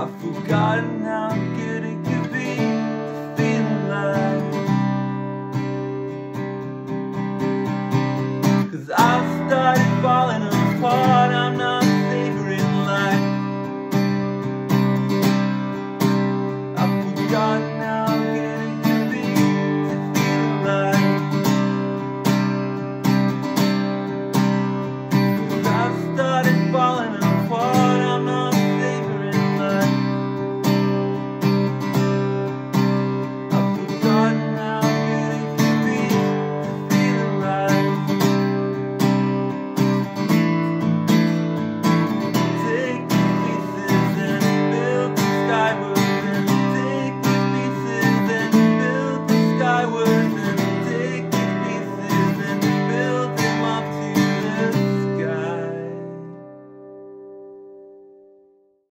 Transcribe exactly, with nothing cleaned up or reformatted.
I've forgotten